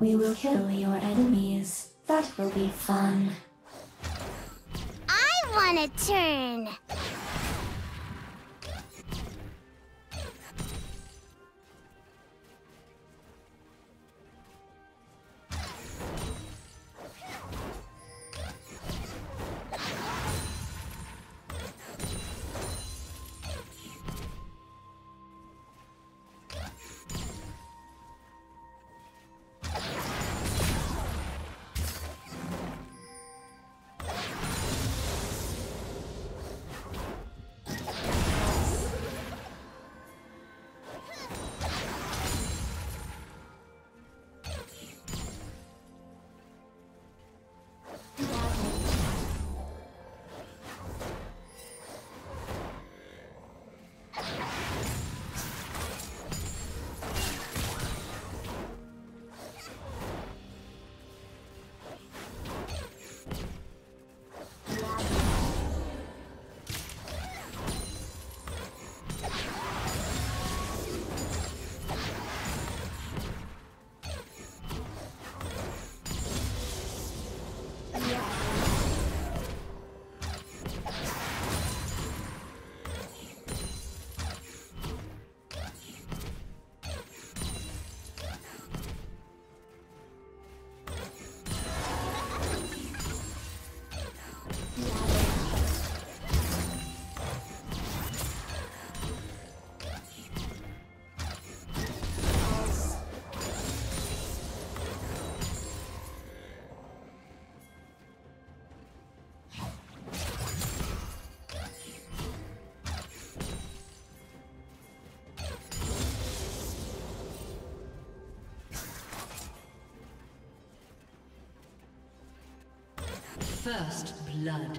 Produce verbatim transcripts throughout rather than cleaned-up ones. We will kill your enemies. That will be fun. I wanna turn! First blood.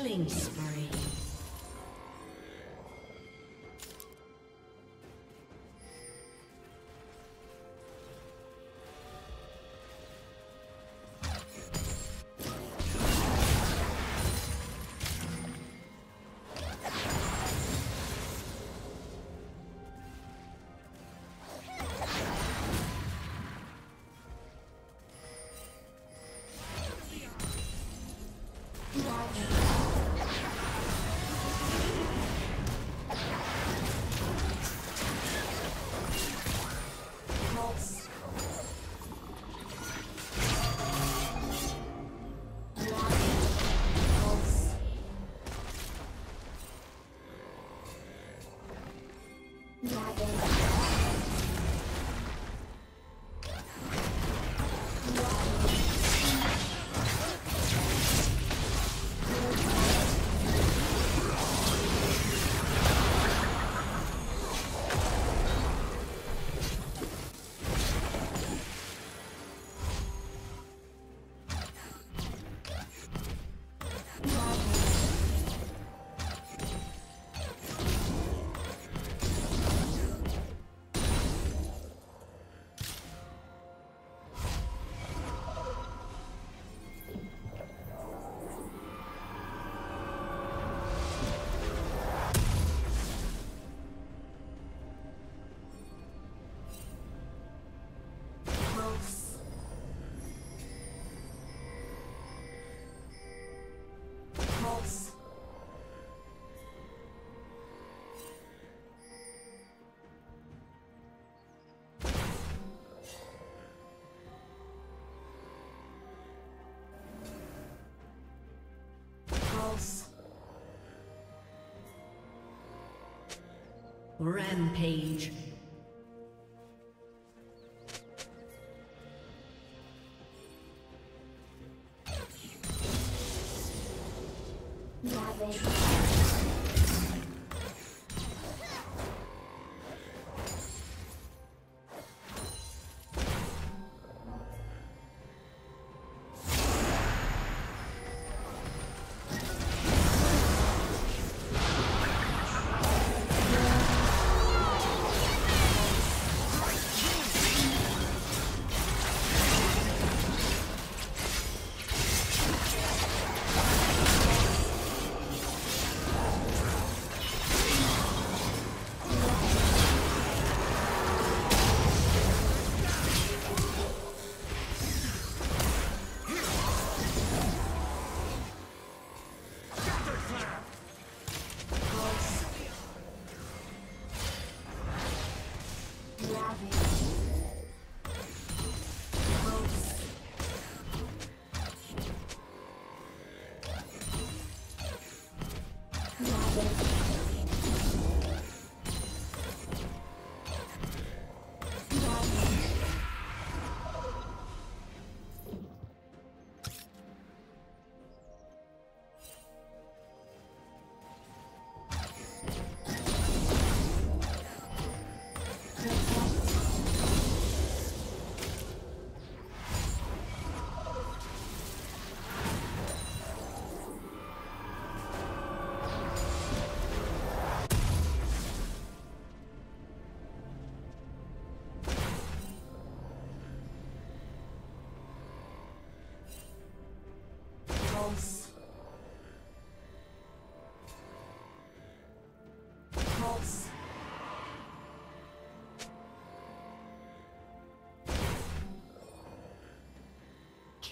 Killing spree. Rampage.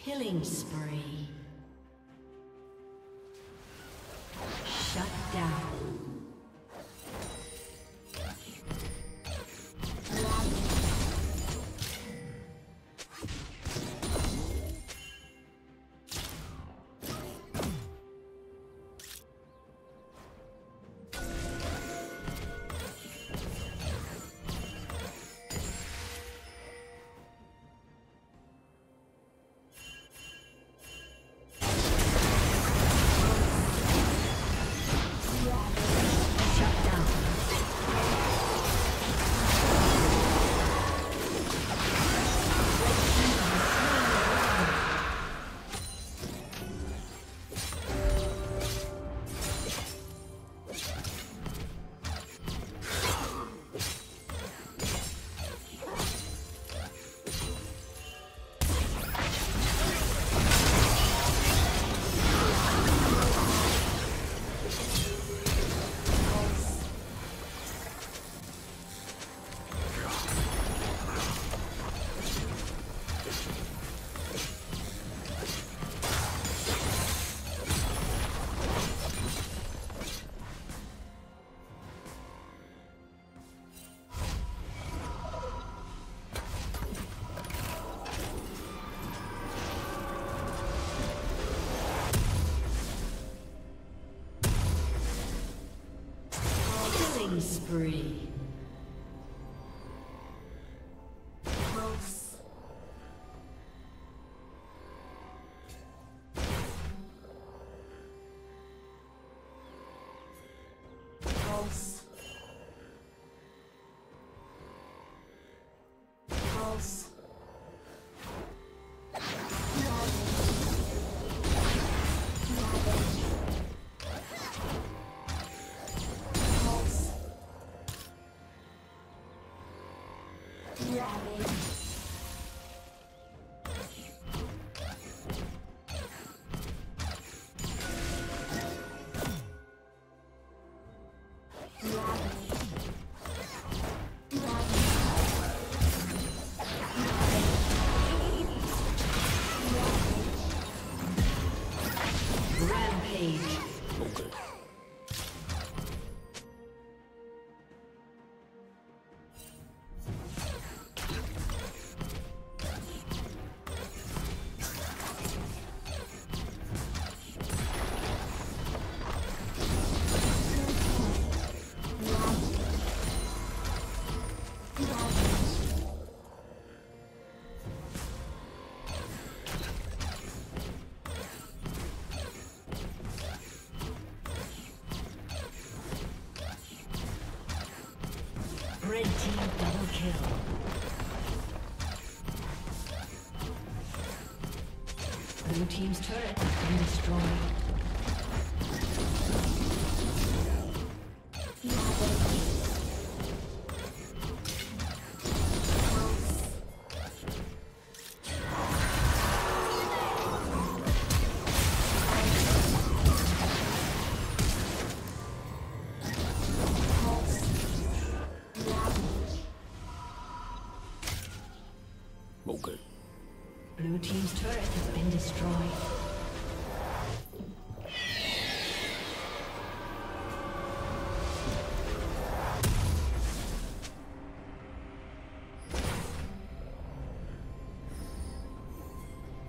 Killing spree. Shut down. Yeah. Red team double kill. Blue team's turret has been destroyed. Blue team's turret has been destroyed.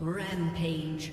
Rampage.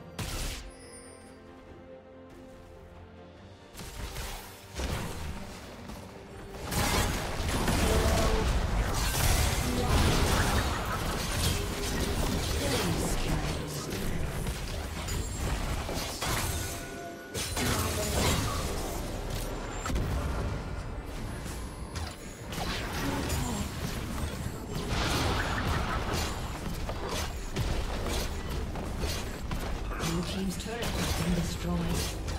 Blue team's turret has been destroyed.